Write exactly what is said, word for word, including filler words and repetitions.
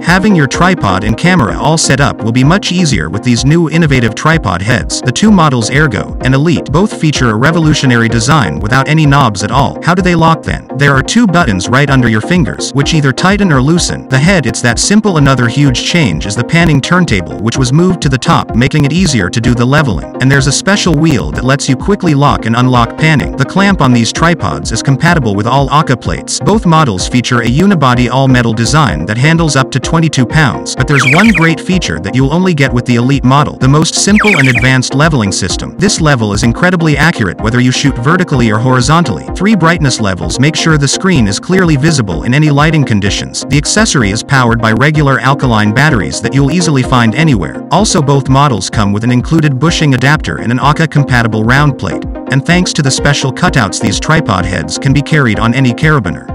Having your tripod and camera all set up will be much easier with these new innovative tripod heads. The two models Ergo and Elite both feature a revolutionary design without any knobs at all. How do they lock then? There are two buttons right under your fingers, which either tighten or loosen the head. It's that simple. Another huge change is the panning turntable, which was moved to the top, making it easier to do the leveling. And there's a special wheel that lets you quickly lock and unlock panning. The clamp on these tripods is compatible with all A C A plates. Both models feature a unibody all-metal design that handles up to twenty-two pounds, but there's one great feature that you'll only get with the Elite model, the most simple and advanced leveling system. This level is incredibly accurate whether you shoot vertically or horizontally. Three brightness levels make sure the screen is clearly visible in any lighting conditions. The accessory is powered by regular alkaline batteries that you'll easily find anywhere. Also, both models come with an included bushing adapter and an A C A-compatible round plate, and thanks to the special cutouts, these tripod heads can be carried on any carabiner.